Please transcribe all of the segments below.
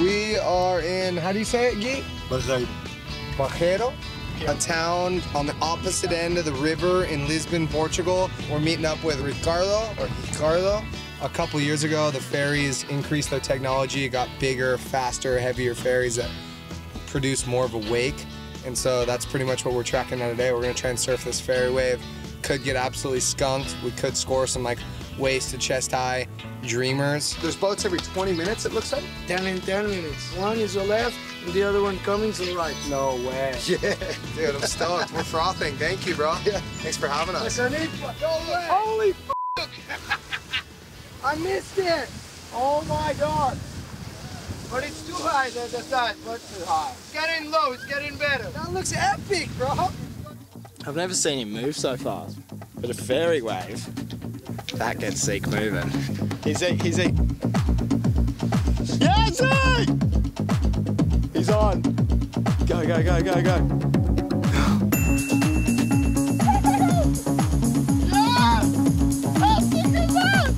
We are in, how do you say it, Guy? Bajero. Bajero? Yeah. A town on the opposite end of the river in Lisbon, Portugal. We're meeting up with Ricardo. A couple years ago, the ferries increased their technology, got bigger, faster, heavier ferries that produce more of a wake. And so that's pretty much what we're tracking on today. We're gonna try and surf this ferry wave. Could get absolutely skunked. We could score some like waist to chest high dreamers. There's boats every 20 minutes, it looks like? 10 minutes. One is your left, and the other one coming to the right. No way. Yeah, dude, I'm stoked. We're frothing. Thank you, bro. Yeah. Thanks for having us. No way. Holy f***. I missed it. Oh my God. But it's too high at the side, but too high. It's getting low, it's getting better. That looks epic, bro. I've never seen him move so fast, but a fairy wave. That gets Zeke moving. He's Zeke. Yeah, Zeke! He's on. Go. Yeah! I'll stick him back!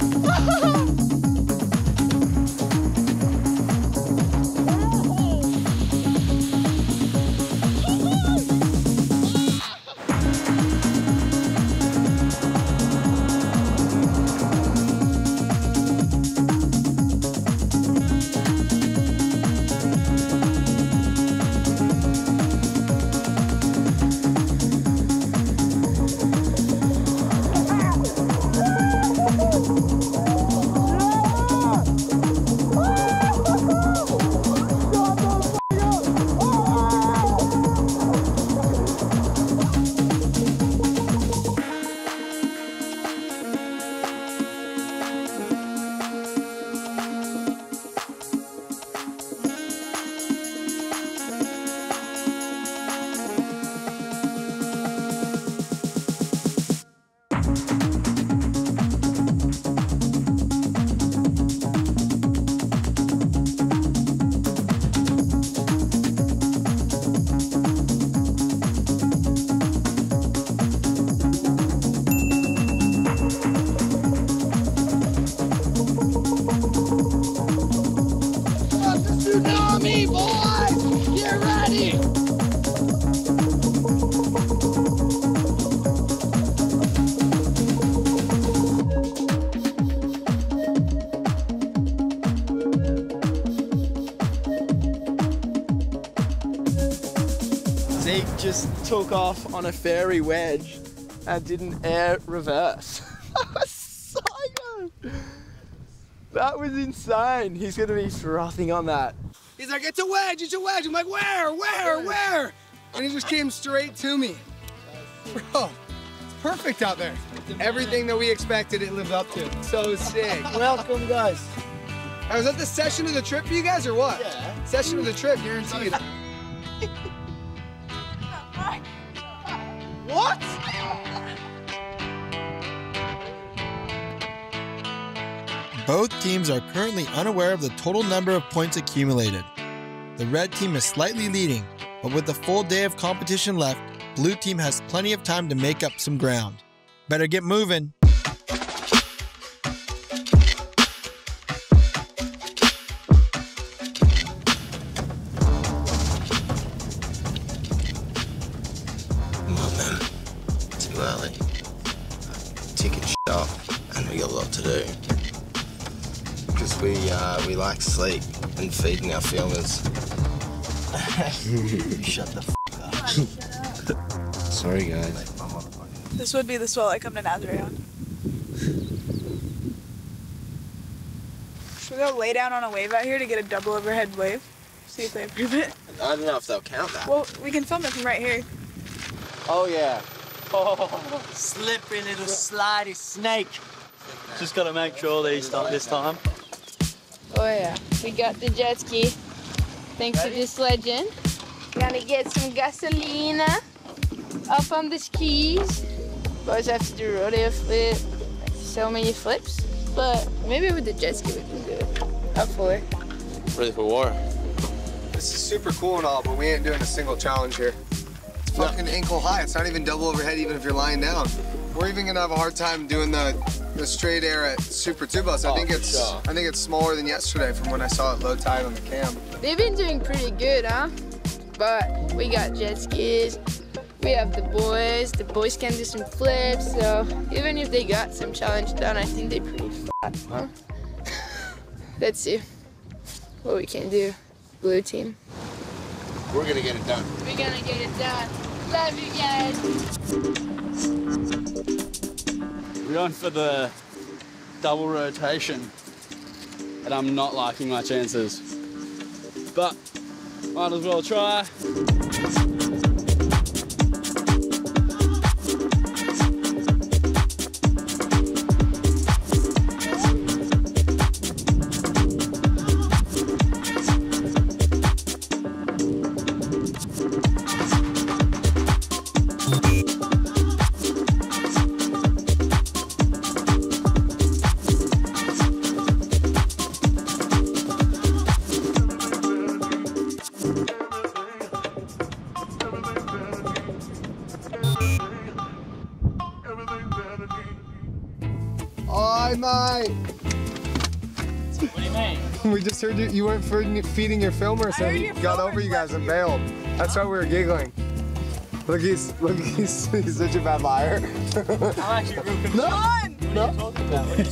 Zeke just took off on a ferry wedge and did an air reverse. That was psycho! That was insane. He's gonna be frothing on that. He's like, it's a wedge, it's a wedge. I'm like, where? And he just came straight to me. Bro, it's perfect out there. Everything that we expected, it lived up to. So sick. Welcome, guys. Right, was that the session of the trip for you guys or what? Yeah. Session of the trip, guaranteed. What? Both teams are currently unaware of the total number of points accumulated. The red team is slightly leading, but with the full day of competition left, blue team has plenty of time to make up some ground. Better get moving. We like sleep and feeding our filmers. Shut the f*** up. Sorry, guys. This would be the swell I come to Nazaré on. Should we go lay down on a wave out here to get a double overhead wave? See if they approve it. I don't know if they'll count that. Well, we can film it from right here. Oh, yeah. Oh, slippery little slidey snake. Just got to make sure they stop this time. Oh yeah, we got the jet ski, thanks to this legend. Gonna get some gasolina up on the skis. Boys have to do rodeo flip, like so many flips. But maybe with the jet ski we can do it. Up for it. Ready for war. This is super cool and all, but we ain't doing a single challenge here. It's fucking ankle high, it's not even double overhead even if you're lying down. We're even gonna have a hard time doing the the straight air at Super Tubos. I think it's smaller than yesterday from when I saw it low tide on the cam. They've been doing pretty good, huh? But we got jet skis, we have the boys can do some flips, so even if they got some challenge done, I think they're pretty flat, huh? Let's see what we can do, blue team. We're gonna get it done. We're gonna get it done. Love you guys. We're on for the double rotation, and I'm not liking my chances, but might as well try. Mate. What do you mean? We just heard you weren't feeding your filmer, so he got over you guys and bailed. That's why we were giggling. Look, he's such a bad liar. I'm actually real confused. What are you talking about? What you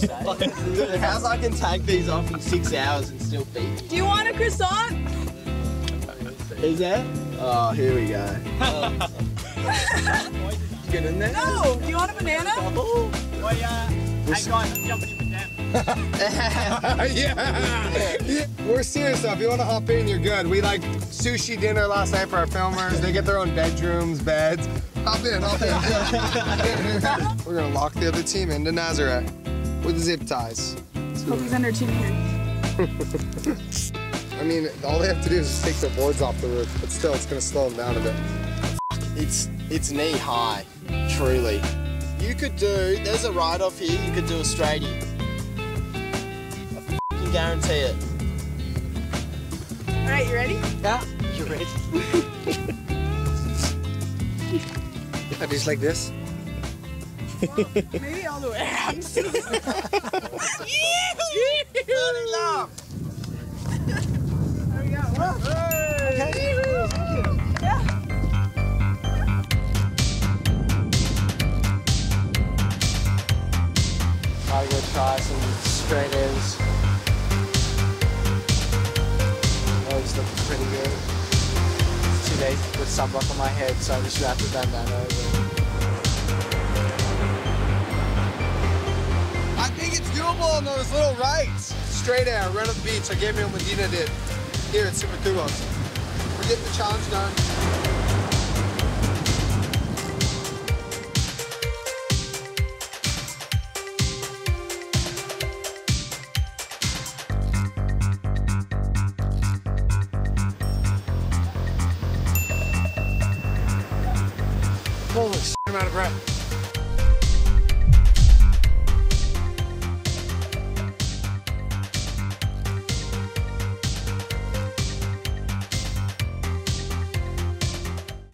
say? How's I can take these off in 6 hours and still beat you? Do you want a croissant? Is that? Oh, here we go. Get in there. No, do you want a banana? Hey guys, I'm jumping in with them. Yeah! We're serious though, if you want to hop in, you're good. We like sushi dinner last night for our filmers. They get their own bedrooms, beds. Hop in. We're going to lock the other team into Nazaré with zip ties. Hope he's under 2 meters. I mean, all they have to do is just take their boards off the roof, but still, it's going to slow them down a bit. It's knee high, truly. You could do, there's a ride-off here, you could do a straightie. I f***ing guarantee it. Alright, you ready? Yeah, you ready. I just like this. Well, maybe all the way around. Bloody love! There we go. Hey. Okay. Gotta go try some straight ends. Those look pretty good. 2 days with sunblock on my head, so I just wrapped the bandana over. I think it's doable on those little rights. Straight air, right on the beach. I gave me what Medina did here at Super Tubos. We're getting the challenge done. I'm out of breath.